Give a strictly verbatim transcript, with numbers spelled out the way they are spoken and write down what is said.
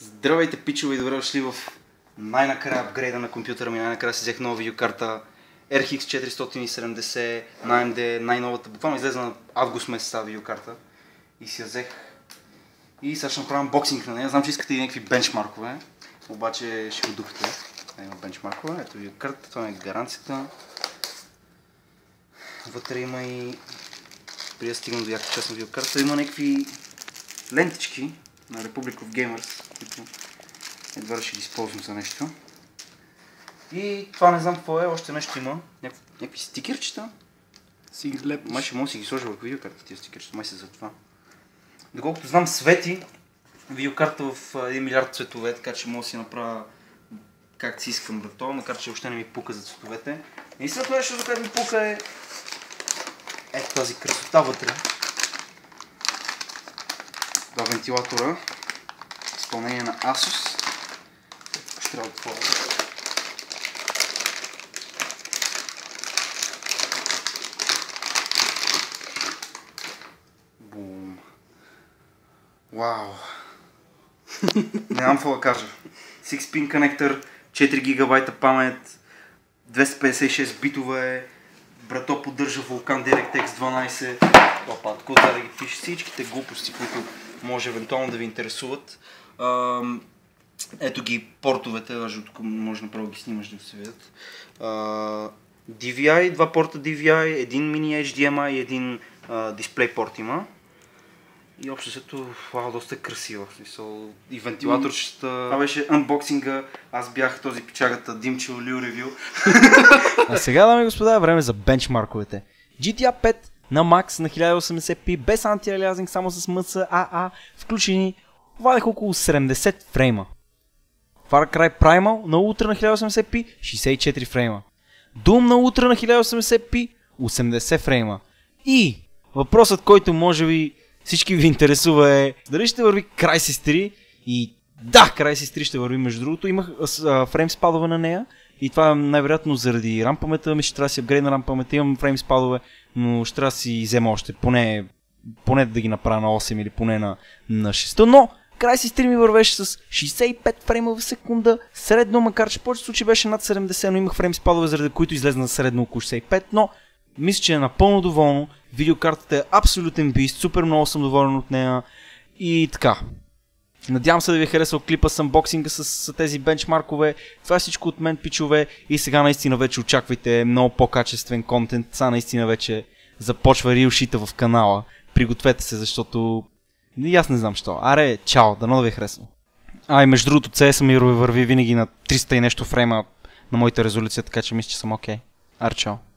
Здравейте, пичове, и добре дошли в най-накрая апгрейда на компютъра ми. Най-накрая си взех нова видеокарта Р Х четиристотин и седемдесет на А М Д, най-новата. Буквално излезе на август месец тази видеокарта и си я взех. И сега ще направим боксинг на нея. Знам, че искате и някакви бенчмаркове, обаче ще го дупите. Има бенчмаркове, ето видеокарта, това е гаранцията. Вътре има и... Преди да стигна до яка част на видеокарта, има някакви лентички на Republic of Gamers, които едва ще ги използвам за нещо. И това не знам какво е, още нещо има. Някакви стикерчета. Си ги лепиш. Май ще мога да си ги сложа върху видеокарта, тия стикерчета, май се за това. Доколкото знам, свети видеокарта в един милиард цветове, така че мога да си направя как си искам брато, макар че въобще не ми пука за цветовете. Наистина това нещо, за което ми пука е ето тази красота вътре. Два вентилатора, изпълнение на Асус. Ще трябва да отворя. Бум. Вау. Нямам какво да кажа. шест пин конектор, четири гигабайта памет, двеста петдесет и шест битове. Брато поддържа Vulkan DirectX дванайсет. Опа, тук да ги пише всичките глупости, които може евентуално да ви интересуват. Ето ги портовете, даже тук може направо ги снимаш да се видят. Ди Ви Ай, два порта Ди Ви Ай, един мини Ейч Ди Ем Ай и един дисплей порт има. И общо сето, вау, доста е красиво. И вентилаторчета. Това беше анбоксинга. Аз бях този пичагата Димчо Лил Ревю. А сега, дами и господа, време за бенчмарковете. Джи Ти Ей пет на макс на хиляда и осемдесет пи, без антиалиазинг, само с Ем Ци А А, включени, вадех около седемдесет фрейма. Far Cry Primal на ултра на хиляда и осемдесет пи, шестдесет и четири фрейма. Doom на ултра на хиляда и осемдесет пи, осемдесет фрейма. И въпросът, който може би всички ви интересува е дали ще върви Крайсис три, и да, Крайсис три ще върви, между другото. Имах фреймспадове на нея и това е най-вероятно заради RAM памета ми, ще трябва да си апгрейд на RAM памета, имам фреймспадове, но ще трябва да си взема още, поне, поне да ги направя на осем или поне на, на шест, но Крайсис три ми вървеше с шестдесет и пет фрейма в секунда, средно, макар че в повечето случаи беше над седемдесет, но имах фреймспадове, заради които излезна средно около шестдесет и пет, но мисля, че е напълно доволно. Видеокартата е абсолютен бист, супер много съм доволен от нея и така. Надявам се да ви е харесал клипа с анбоксинга с, с тези бенчмаркове. Това е всичко от мен, пичове, и сега наистина вече очаквайте много по-качествен контент. Сега наистина вече започва рилшита в канала. Пригответе се, защото и аз не знам що. Аре, чао, дано да ви е харесало. А и между другото, Си Ес ми върви винаги на триста и нещо фрейма на моята резолюция, така че мисля, че съм окей. Аре, чао.